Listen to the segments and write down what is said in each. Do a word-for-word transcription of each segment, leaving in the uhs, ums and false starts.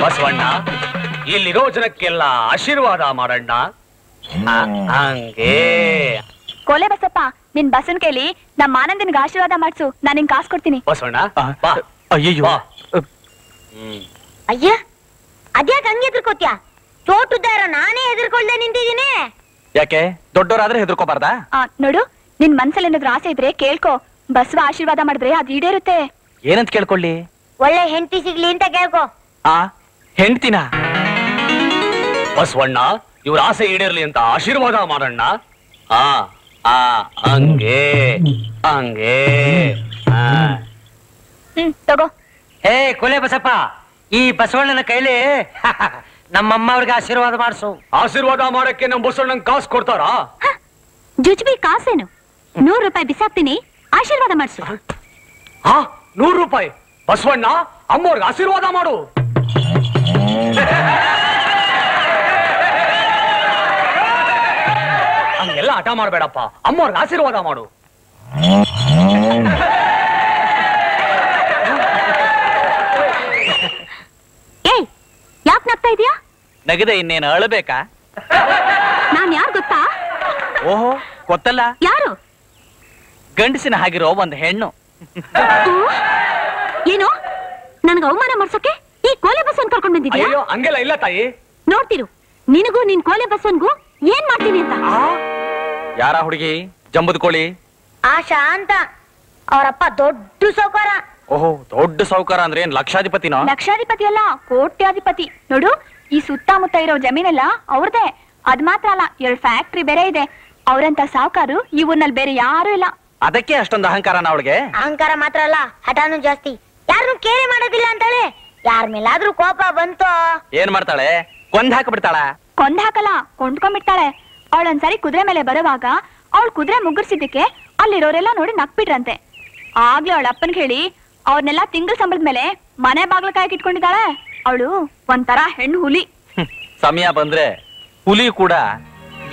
ಬಸವಣ್ಣ ಇಲ್ಲಿರೋ ಜನಕ್ಕೆಲ್ಲ ಆಶೀರ್ವಾದ ಮಾಡಣ್ಣ. ಹಂಗೆ ಕೊಲೆ ಬಸಪ್ಪ ನಿನ್ ಬಸನ್ ಕೇಳಿ ನಮ್ಮ ಆನಂದನಿಗೆ ಆಶೀರ್ವಾದ ಮಾಡ್ಸು, ನಾನು ನಿನ್ ಕಾಸು ಕೊಡ್ತೀನಿ. ಬಸವಣ್ಣ ಅಯ್ಯೋ ಅಯ್ಯ ಅದ್ಯಾಕ ಹಂಗೆ ಹೆದರ್ಕೋತ್ಯಾ? ತೋಟುದಾರ ನಾನೇ ಹೆದರ್ಕೊಳ್ದೆ ನಿಂತಿದ್ದೀನಿ. ಯಾಕೆ ದೊಡ್ಡವರಾದ್ರೆ ಹೆದರ್ಕೋಬಾರ್ದಾ? ನೋಡು ನಿನ್ ಮನ್ಸಲ್ಲಿ ಏನಾದ್ರು ಆಸೆ ಇದ್ರೆ ಕೇಳ್ಕೊ, ಬಸವ ಆಶೀರ್ವಾದ ಮಾಡಿದ್ರೆ ಅದ್ ಈಡೇರುತ್ತೆ. ಏನಂತ ಕೇಳ್ಕೊಳ್ಳಿ? ಒಳ್ಳೆ ಹೆಂಡತಿ ಸಿಗ್ಲಿ ಅಂತ ಕೇಳ್ಕೊ. ಆ ಹೆಂಡ್ತಿನ? ಬಸವಣ್ಣ ಇವ್ರ ಆಸೆ ಈಡೇರ್ಲಿ ಅಂತ ಆಶೀರ್ವಾದ ಮಾಡಣ್ಣ. ಆ ಆ ಹಂಗೆ ಹಂಗೆ ಹ್ಮ್ ತಗೋ. ಏ ಕೊಲೆ ಬಸಪ್ಪ, ಈ ಬಸವಣ್ಣನ ಕೈಲಿ ನಮ್ಮಮ್ಮ ಅವ್ರಿಗೆ ಆಶೀರ್ವಾದ ಮಾಡಿಸು. ಆಶೀರ್ವಾದ ಮಾಡಕ್ಕೆ ನಮ್ ಬಸವಣ್ಣನ ಕಾಸು ಕೊಡ್ತಾರಾ? ಜುಜ್ಬಿ ಕಾಸೇನು? ನೂರು ರೂಪಾಯಿ ಬಿಸಾಕ್ತೀನಿ, ಆಶೀರ್ವಾದ ಮಾಡಿಸು. ಹಾ ನೂರು ರೂಪಾಯಿ? ಬಸವಣ್ಣ ಅಮ್ಮವ್ರಿಗೆ ಆಶೀರ್ವಾದ ಮಾಡು. ಹಂಗೆಲ್ಲ ಹಠ ಮಾಡಬೇಡಪ್ಪ, ಅಮ್ಮವ್ರಿಗೆ ಆಶೀರ್ವಾದ ಮಾಡು. ಏಯ್ ಯಾಕೆ ನಗ್ತಾ ಇದೀಯಾ? ನಗದೆ ಇನ್ನೇನು, ಅಳಬೇಕಾ? ನಾನ್ ಯಾರು ಗೊತ್ತಾ? ಓಹೋ ಗೊತ್ತಲ್ಲ. ಯಾರು? ಗಂಡಸಿನ ಹಾಗಿರೋ ಒಂದು ಹೆಣ್ಣು. ಏನು ನನ್ಗೆ ಅವಮಾನ ಮಾಡ್ಸೋಕೆ ಈ ಕೋಲೆ ಬಸವನ್ ಕರ್ಕೊಂಡ್ ಬಂದಿದ್ಯಾ? ಅಯ್ಯೋ ಹಂಗೆಲ್ಲ ಇಲ್ಲ ತಾಯಿ, ನೋಡ್ತಿರು ನಿನಗೂ ನಿನ್ ಕೋಲೆ ಬಸವನ್ಗೂ ಏನ್ ಮಾಡ್ತೀನಿ ಅಂತ. ಯಾರ ಹುಡುಗಿ? ಜಂಬದ ಕೋಳಿ ಆಶಾ ಅಂತ, ಅವರಪ್ಪ ದೊಡ್ಡ ಸೌಕಾರ. ಓಹೋ ದೊಡ್ಡ ಸೌಕಾರ ಅಂದ್ರೆ ಏನ್ ಲಕ್ಷಾಧಿಪತಿನೋ? ಲಕ್ಷಾಧಿಪತಿ ಅಲ್ಲ, ಕೋಟ್ಯಾಧಿಪತಿ. ನೋಡು ಈ ಸುತ್ತಮುತ್ತ ಇರೋ ಜಮೀನೆಲ್ಲ ಅವ್ರದೇ. ಅದ್ ಮಾತ್ರ ಅಲ್ಲ, ಎರಡ್ ಫ್ಯಾಕ್ಟ್ರಿ ಬೇರೆ ಇದೆ. ಅವರಂತ ಸಾವುಕಾರು ಈ ಊರ್ನಲ್ಲಿ ಬೇರೆ ಯಾರು ಇಲ್ಲ. ಅದಕ್ಕೆ ಅಷ್ಟೊಂದು ಅಹಂಕಾರನ ಅವಳಿಗೆ? ಅಹಂಕಾರ ಮಾತ್ರ ಅಲ್ಲ, ಹಠಾನು ಜಾಸ್ತಿ. ಯಾರನ್ನು ಕೇಳಿ ಮಾಡೋದಿಲ್ಲ ಅಂತಾಳೆ. ಯಾರ ಮೇಲಾದ್ರೂ ಕೋಪ ಬಂತು ಏನ್ ಮಾಡ್ತಾಳೆ? ಕೊಂದ್ ಹಾಕ್ಬಿಡ್ತಾಳ. ಕೊಂದ್ ಹಾಕಲ್ಲ, ಕೊಂಡ್ಕೊಂಡ್ಬಿಡ್ತಾಳೆ. ಅವಳೊಂದ್ಸರಿ ಕುದುರೆ ಮೇಲೆ ಬರುವಾಗ ಅವಳು ಕುದುರೆ ಮುಗ್ಗರ್ಸಿದ್ದಕ್ಕೆ ಅಲ್ಲಿರೋರೆಲ್ಲ ನೋಡಿ ನಕ್ಬಿಟ್ರಂತೆ. ಆಗ್ಲೇ ಅವಳ ಅಪ್ಪನ್ ಹೇಳಿ ಅವ್ರನ್ನೆಲ್ಲ ತಿಂಗಳ ಸಂಬಳದ ಮೇಲೆ ಮನೆ ಬಾಗ್ಲ ಕಾಯಕ್ ಇಟ್ಕೊಂಡಿದ್ದಾಳೆ. ಅವಳು ಒಂಥರ ಹೆಣ್ಣು ಹುಲಿ. ಸಮಯ ಬಂದ್ರೆ ಹುಲಿ ಕೂಡ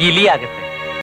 ಇಲಿ ಆಗುತ್ತೆ.